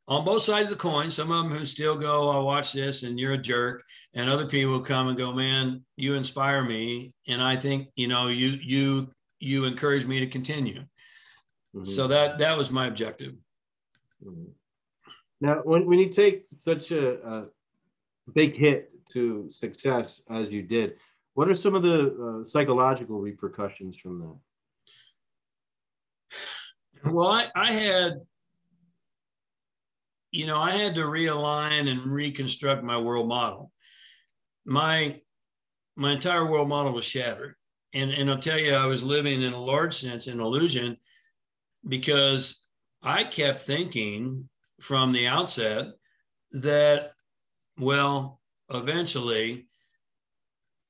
on both sides of the coin, some of them who still go, "I'll watch this and you're a jerk." And other people come and go, "Man, you inspire me. And I think, you know, you encourage me to continue." Mm-hmm. So that was my objective. Mm-hmm. Now, when you take such a big hit to success as you did, what are some of the psychological repercussions from that? Well, I had to realign and reconstruct my world model. My entire world model was shattered. And I'll tell you, I was living in a large sense in illusion, because I kept thinking from the outset that, well, eventually,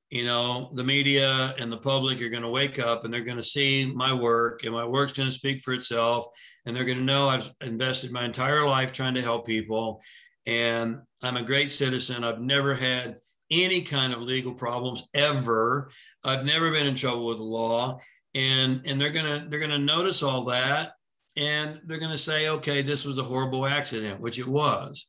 you know, the media and the public are going to wake up and they're going to see my work, and my work's going to speak for itself. And they're going to know I've invested my entire life trying to help people. And I'm a great citizen. I've never had any kind of legal problems ever. I've never been in trouble with the law. And they're going to notice all that. And they're going to say, "Okay, this was a horrible accident," which it was.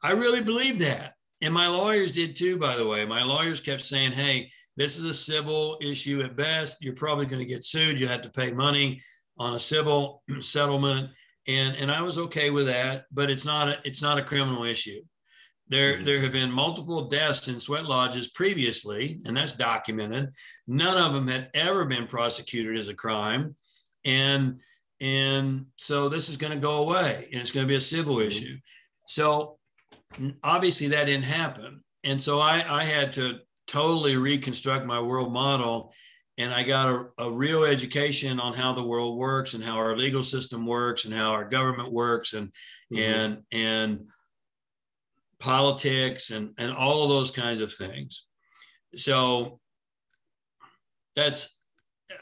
I really believe that. And my lawyers did too, by the way. My lawyers kept saying, "Hey, this is a civil issue at best. You're probably going to get sued. You have to pay money on a civil settlement." And I was okay with that, but it's not a criminal issue. There have been multiple deaths in sweat lodges previously, and that's documented. None of them had ever been prosecuted as a crime. And so this is going to go away, and it's going to be a civil issue. So obviously that didn't happen. And so I had to totally reconstruct my world model, and I got a real education on how the world works and how our legal system works and how our government works and politics and all of those kinds of things. So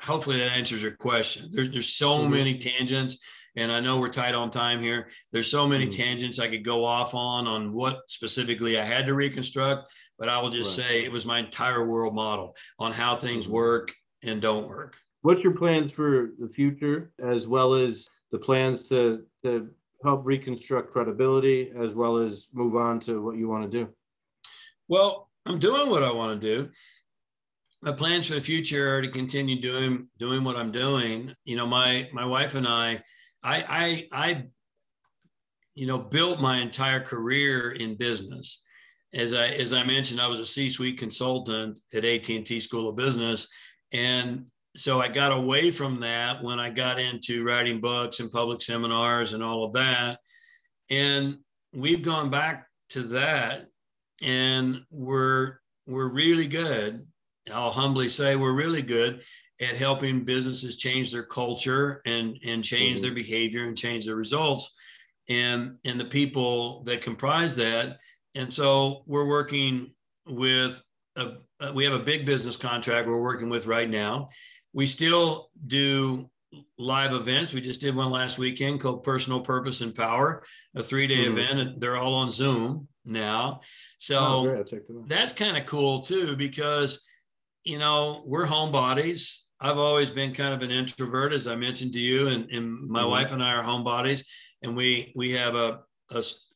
hopefully that answers your question. There's so many tangents. And I know we're tight on time here. There's so many tangents I could go off on what specifically I had to reconstruct, but I will just say it was my entire world model on how things work and don't work. What's your plans for the future, as well as the plans to help reconstruct credibility, as well as move on to what you want to do? Well, I'm doing what I want to do. My plans for the future are to continue doing what I'm doing. You know, my wife and I you know, built my entire career in business. As I mentioned, I was a C-suite consultant at AT&T School of Business. And so I got away from that when I got into writing books and public seminars and all of that. And we've gone back to that, and we're really good. I'll humbly say we're really good at helping businesses change their culture and change their behavior and change their results and the people that comprise that. And so we're working with, we have a big business contract we're working with right now. We still do live events. We just did one last weekend called Personal Purpose and Power, a 3-day event, and they're all on Zoom now. So that's kind of cool too, because you know, we're homebodies. I've always been kind of an introvert, as I mentioned to you, and my wife and I are homebodies. And we have a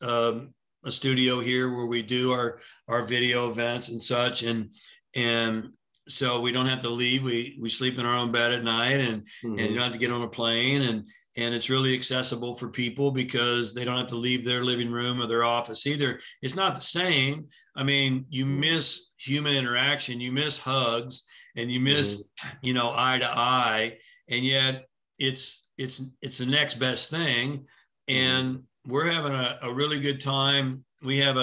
studio here where we do our video events and such. And so we don't have to leave. We sleep in our own bed at night, and you don't have to get on a plane. And it's really accessible for people because they don't have to leave their living room or their office either. It's not the same. I mean, you miss human interaction, you miss hugs, and you miss, you know, eye to eye. And yet it's the next best thing. And we're having a really good time. We have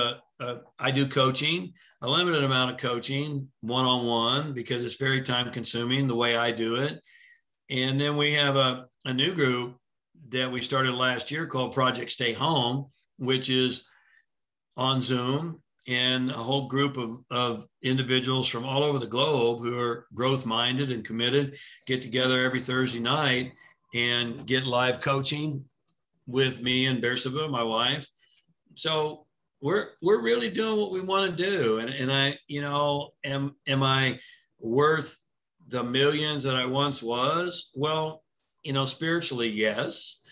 I do coaching, a limited amount of coaching, one-on-one, because it's very time consuming the way I do it. And then we have a new group that we started last year called Project Stay Home, which is on Zoom, and a whole group of individuals from all over the globe who are growth-minded and committed get together every Thursday night and get live coaching with me and Bersaba, my wife. So we're really doing what we want to do. And I, you know, am I worth the millions that I once was? Well, you know, spiritually, yes.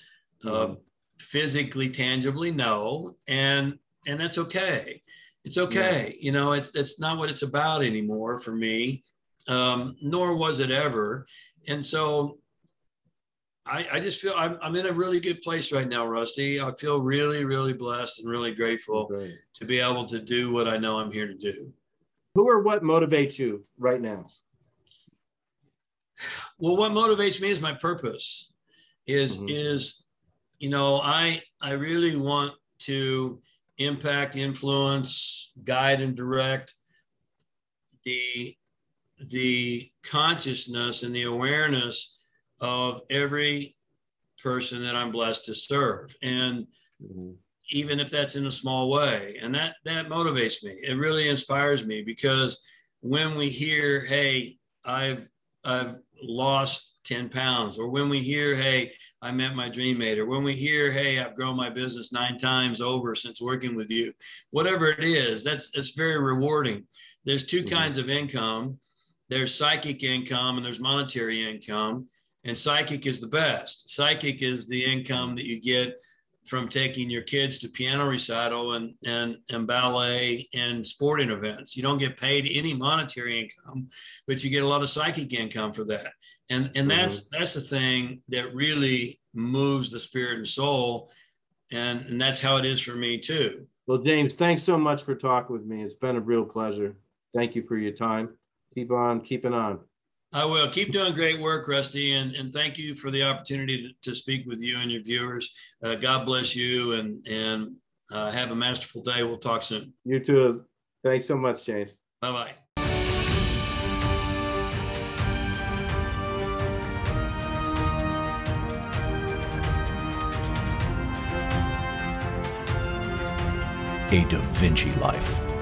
Physically, tangibly, no. And that's okay. It's okay. Yeah. You know, it's not what it's about anymore for me, nor was it ever. And so I just feel I'm in a really good place right now, Rusty. I feel really, really blessed and really grateful to be able to do what I know I'm here to do. Who or what motivates you right now? Well, what motivates me is my purpose. Is, you know, I really want to impact, influence, guide, and direct the consciousness and the awareness of every person that I'm blessed to serve. And even if that's in a small way, and that motivates me. It really inspires me, because when we hear, hey, I've lost 10 pounds, or when we hear, hey, I met my dream mate, or when we hear, hey, I've grown my business 9 times over since working with you, whatever it is, it's very rewarding. There's 2 kinds of income. There's psychic income and there's monetary income, and psychic is the best. Psychic is the income that you get from taking your kids to piano recital and ballet and sporting events. You don't get paid any monetary income, but you get a lot of psychic income for that. And that's the thing that really moves the spirit and soul. And that's how it is for me too. Well, James, thanks so much for talking with me. It's been a real pleasure. Thank you for your time. Keep on keeping on. I will. Keep doing great work, Rusty, and thank you for the opportunity to speak with you and your viewers. God bless you, and have a masterful day. We'll talk soon. You too. Thanks so much, James. Bye-bye. A DaVinci Life.